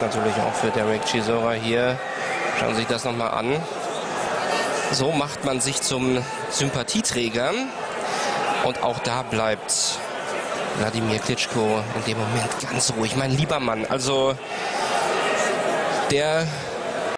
Natürlich auch für Derek Chisora hier. Schauen Sie sich das nochmal an. So macht man sich zum Sympathieträger. Und auch da bleibt Wladimir Klitschko in dem Moment ganz ruhig. Mein lieber Mann, also der...